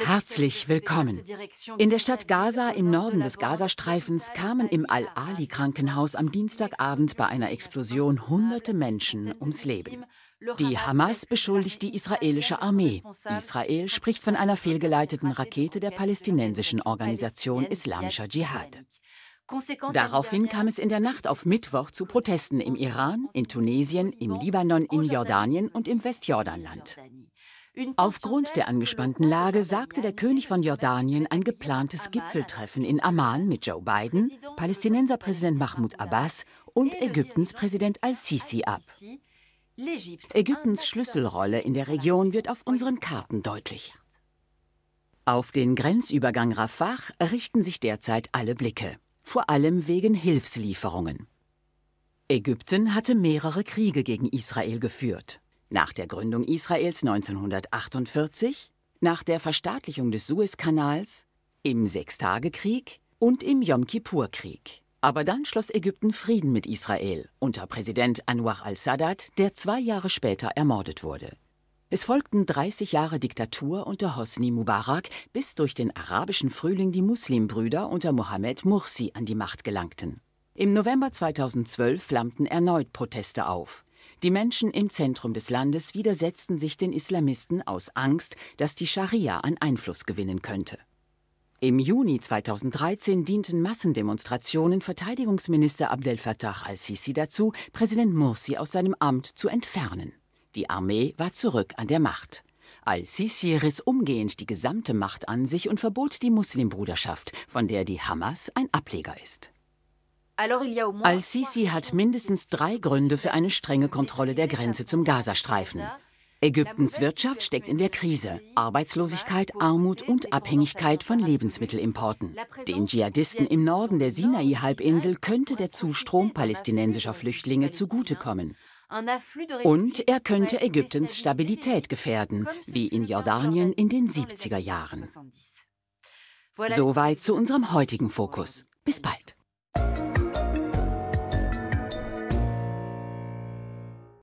Herzlich willkommen. In der Stadt Gaza im Norden des Gazastreifens kamen im Al-Ali-Krankenhaus am Dienstagabend bei einer Explosion hunderte Menschen ums Leben. Die Hamas beschuldigt die israelische Armee. Israel spricht von einer fehlgeleiteten Rakete der palästinensischen Organisation Islamischer Dschihad. Daraufhin kam es in der Nacht auf Mittwoch zu Protesten im Iran, in Tunesien, im Libanon, in Jordanien und im Westjordanland. Aufgrund der angespannten Lage sagte der König von Jordanien, ein geplantes Gipfeltreffen in Amman mit Joe Biden, Palästinenserpräsident Mahmoud Abbas und Ägyptens Präsident al-Sisi ab. Ägyptens Schlüsselrolle in der Region wird auf unseren Karten deutlich. Auf den Grenzübergang Rafah richten sich derzeit alle Blicke, vor allem wegen Hilfslieferungen. Ägypten hatte mehrere Kriege gegen Israel geführt. Nach der Gründung Israels 1948, nach der Verstaatlichung des Suezkanals, im Sechstagekrieg und im Yom Kippur-Krieg. Aber dann schloss Ägypten Frieden mit Israel unter Präsident Anwar al-Sadat, der 2 Jahre später ermordet wurde. Es folgten 30 Jahre Diktatur unter Hosni Mubarak, bis durch den arabischen Frühling die Muslimbrüder unter Mohammed Mursi an die Macht gelangten. Im November 2012 flammten erneut Proteste auf. Die Menschen im Zentrum des Landes widersetzten sich den Islamisten aus Angst, dass die Scharia an Einfluss gewinnen könnte. Im Juni 2013 dienten Massendemonstrationen Verteidigungsminister Abdel Fattah al-Sisi dazu, Präsident Mursi aus seinem Amt zu entfernen. Die Armee war zurück an der Macht. Al-Sisi riss umgehend die gesamte Macht an sich und verbot die Muslimbruderschaft, von der die Hamas ein Ableger ist. Al-Sisi hat mindestens 3 Gründe für eine strenge Kontrolle der Grenze zum Gazastreifen. Ägyptens Wirtschaft steckt in der Krise. Arbeitslosigkeit, Armut und Abhängigkeit von Lebensmittelimporten. Den Dschihadisten im Norden der Sinai-Halbinsel könnte der Zustrom palästinensischer Flüchtlinge zugutekommen. Und er könnte Ägyptens Stabilität gefährden, wie in Jordanien in den 70er Jahren. Soweit zu unserem heutigen Fokus. Bis bald.